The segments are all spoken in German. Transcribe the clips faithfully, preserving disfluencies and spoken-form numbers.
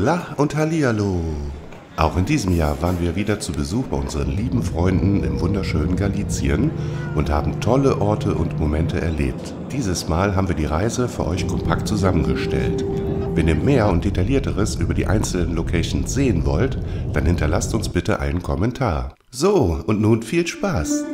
Holla und Hallihallo! Auch in diesem Jahr waren wir wieder zu Besuch bei unseren lieben Freunden im wunderschönen Galizien und haben tolle Orte und Momente erlebt. Dieses Mal haben wir die Reise für euch kompakt zusammengestellt. Wenn ihr mehr und detaillierteres über die einzelnen Locations sehen wollt, dann hinterlasst uns bitte einen Kommentar. So, und nun viel Spaß!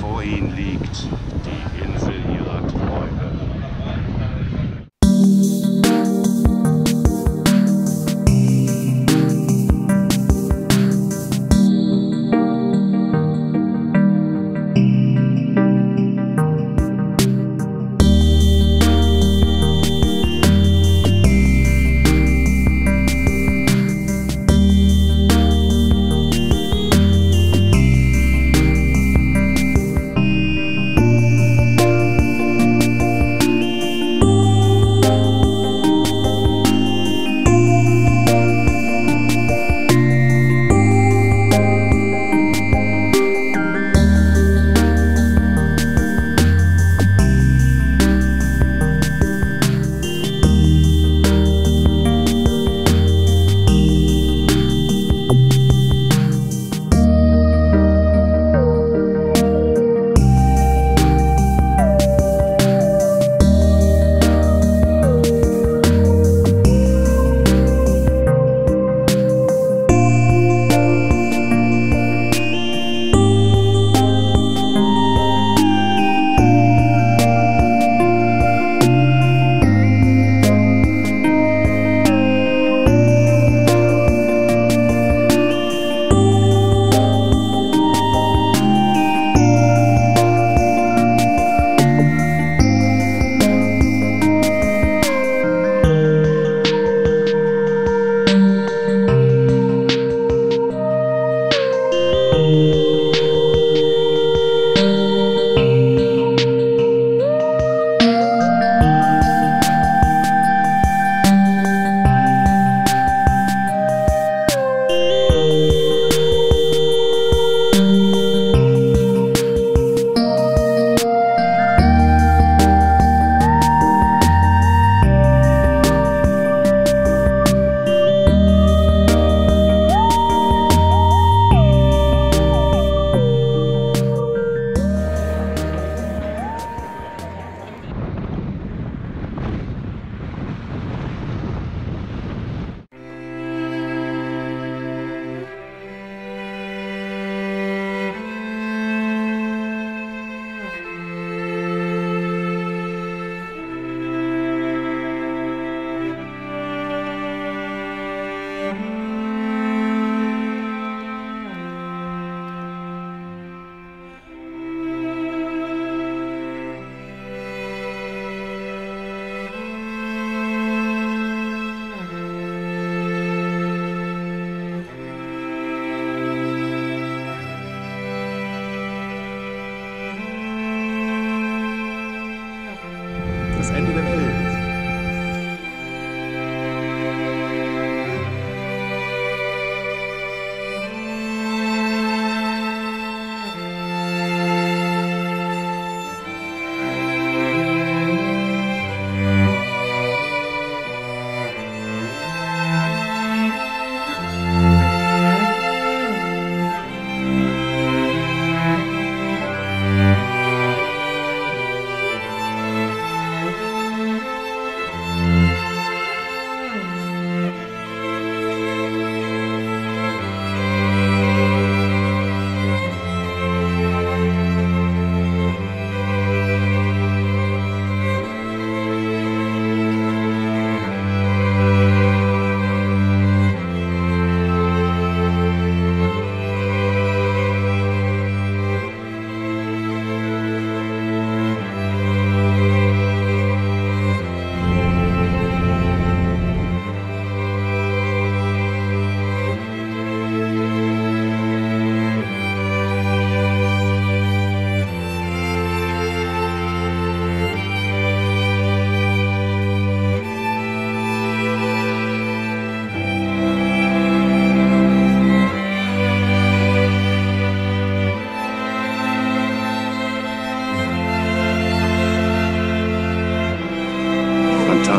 Vor ihnen liegt die Insel ihrer Träume.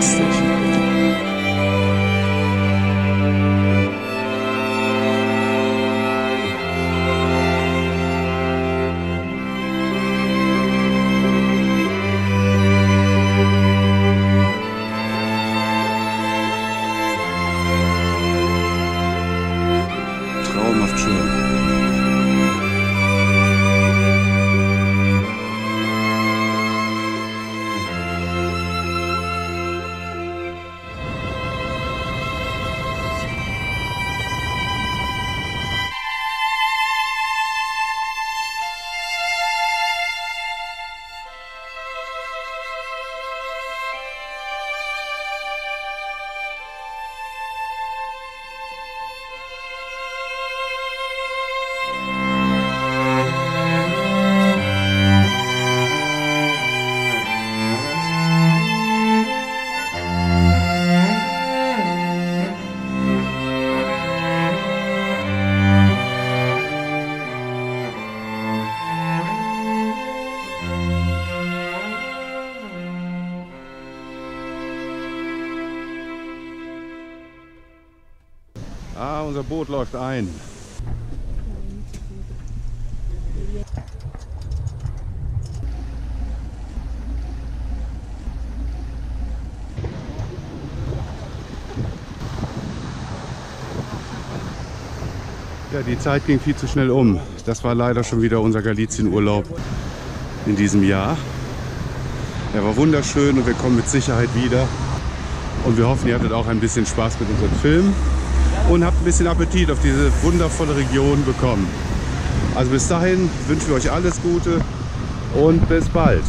fantastisch. Traumhaft schön. Ah, unser Boot läuft ein. Ja, die Zeit ging viel zu schnell um. Das war leider schon wieder unser Galizien-Urlaub in diesem Jahr. Er war wunderschön und wir kommen mit Sicherheit wieder. Und wir hoffen, ihr hattet auch ein bisschen Spaß mit unserem Film. Und habt ein bisschen Appetit auf diese wundervolle Region bekommen. Also bis dahin wünschen wir euch alles Gute und bis bald.